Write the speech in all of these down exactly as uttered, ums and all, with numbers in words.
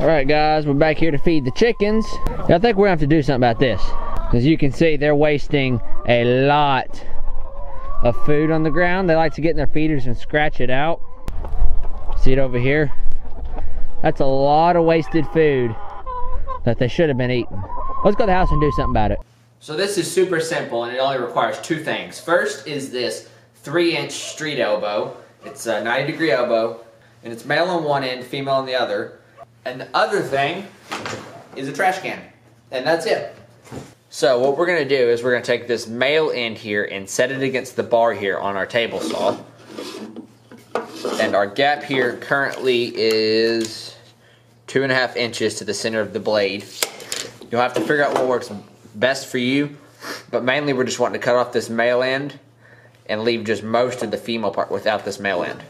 All right guys, we're back here to feed the chickens. I think we're gonna have to do something about this. As you can see, they're wasting a lot of food on the ground. They like to get in their feeders and scratch it out. See it over here? That's a lot of wasted food that they should have been eating. Let's go to the house and do something about it. So this is super simple, and it only requires two things. First is this three inch street elbow. It's a ninety degree elbow, and it's male on one end, female on the other. And the other thing is a trash can, and that's it. So what we're gonna do is we're gonna take this male end here and set it against the bar here on our table saw. And our gap here currently is two and a half inches to the center of the blade. You'll have to figure out what works best for you, but mainly we're just wanting to cut off this male end and leave just most of the female part without this male end.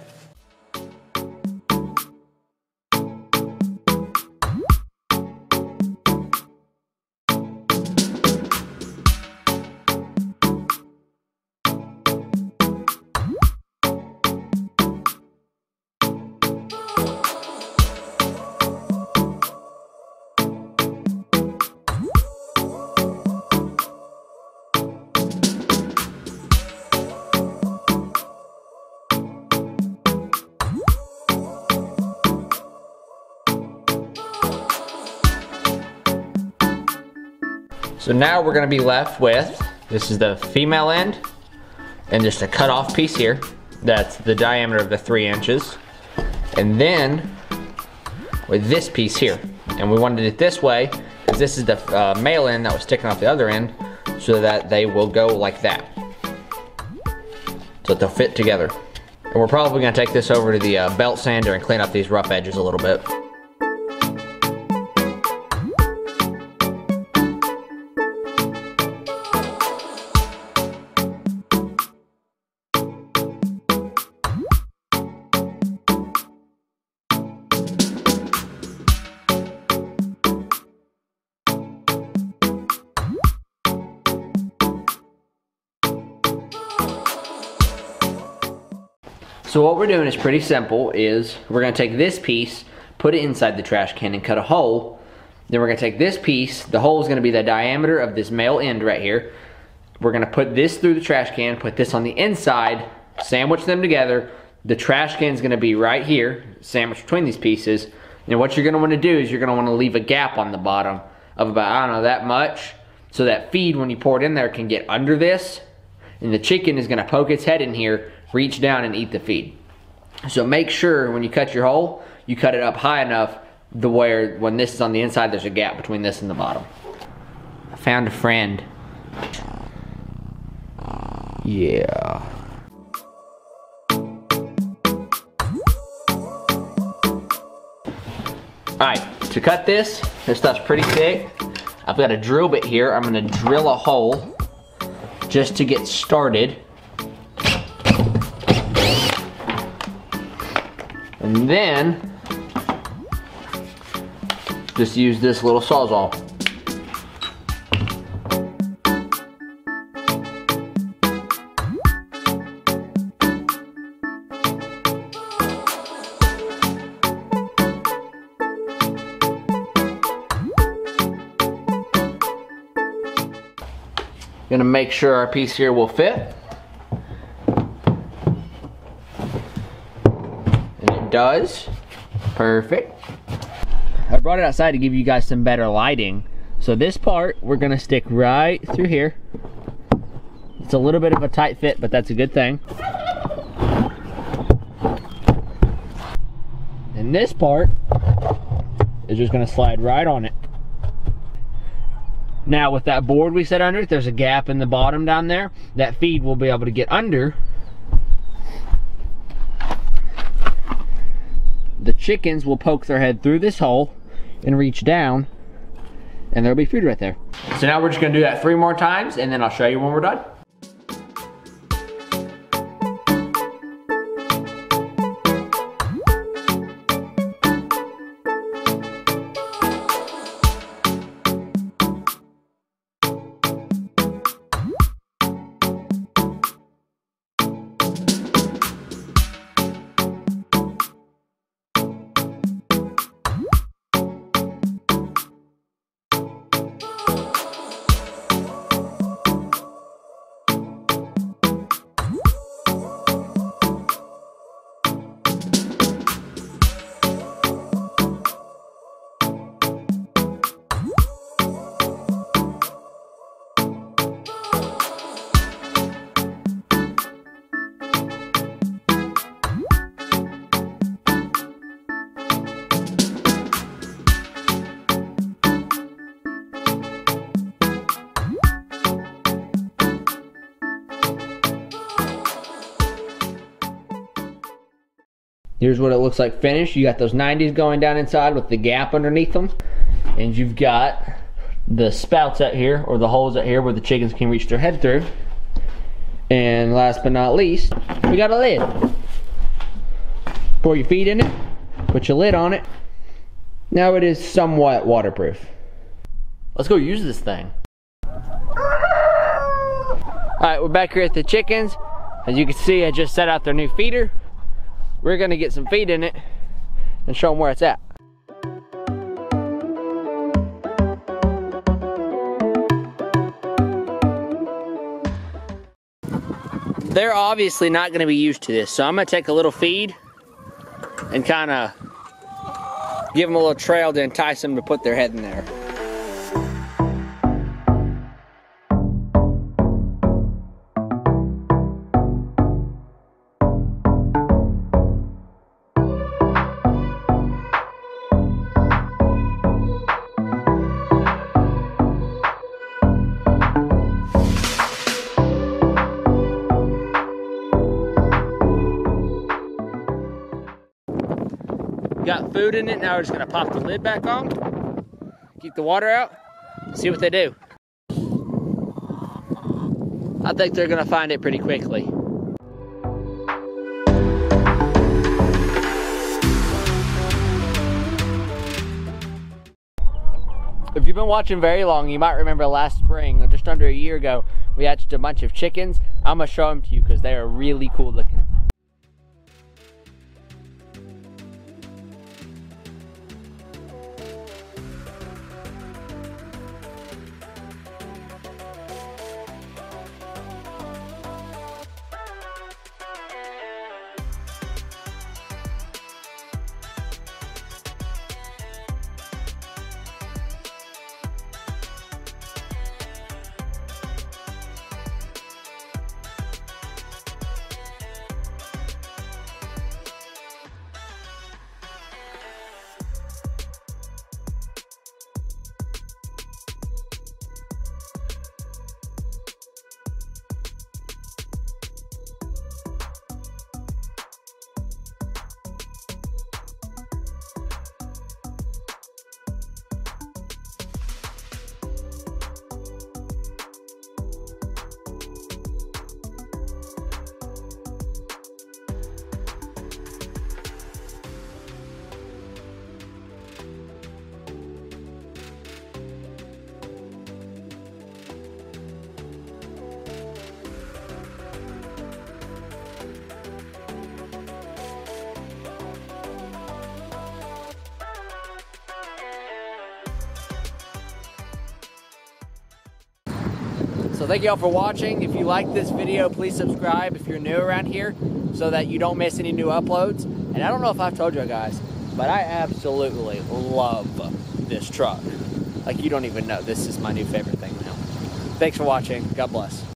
So now we're gonna be left with, this is the female end, and just a cut off piece here. That's the diameter of the three inches. And then, with this piece here. And we wanted it this way, because this is the uh, male end that was sticking off the other end, so that they will go like that. So that they'll fit together. And we're probably gonna take this over to the uh, belt sander and clean up these rough edges a little bit. So what we're doing is pretty simple, is we're gonna take this piece, put it inside the trash can and cut a hole. Then we're gonna take this piece, the hole is gonna be the diameter of this male end right here. We're gonna put this through the trash can, put this on the inside, sandwich them together. The trash can is gonna be right here, sandwiched between these pieces. And what you're gonna wanna do is you're gonna wanna leave a gap on the bottom of about, I don't know, that much, so that feed when you pour it in there can get under this. And the chicken is gonna poke its head in here, reach down and eat the feed. So make sure when you cut your hole, you cut it up high enough to where when this is on the inside, there's a gap between this and the bottom. I found a friend. Yeah. All right, to cut this, this stuff's pretty thick. I've got a drill bit here. I'm gonna drill a hole just to get started. And then, just use this little Sawzall. Gonna make sure our piece here will fit. Does perfect. I brought it outside to give you guys some better lighting. So this part we're gonna stick right through here. It's a little bit of a tight fit, but that's a good thing. And this part is just gonna slide right on it. Now with that board we set under it, there's a gap in the bottom down there. That feed will be able to get under. The chickens will poke their head through this hole and reach down, and there'll be food right there. So now we're just gonna do that three more times, and then I'll show you when we're done. Here's what it looks like finished. You got those nineties going down inside with the gap underneath them. And you've got the spouts out here, or the holes out here where the chickens can reach their head through. And last but not least, we got a lid. Pour your feed in it, put your lid on it. Now it is somewhat waterproof. Let's go use this thing. Alright, we're back here at the chickens. As you can see, I just set out their new feeder. We're gonna get some feed in it and show them where it's at. They're obviously not gonna be used to this, so I'm gonna take a little feed and kinda give them a little trail to entice them to put their head in there. Got food in it, now we're just gonna pop the lid back on, keep the water out, see what they do. I think they're gonna find it pretty quickly. If you've been watching very long, you might remember last spring, just under a year ago, we hatched a bunch of chickens. I'm gonna show them to you because they are really cool looking. So thank you all for watching. If you like this video, please subscribe if you're new around here so that you don't miss any new uploads. And I don't know if I've told you guys, but I absolutely love this truck. Like, you don't even know. This is my new favorite thing now. Thanks for watching. God bless.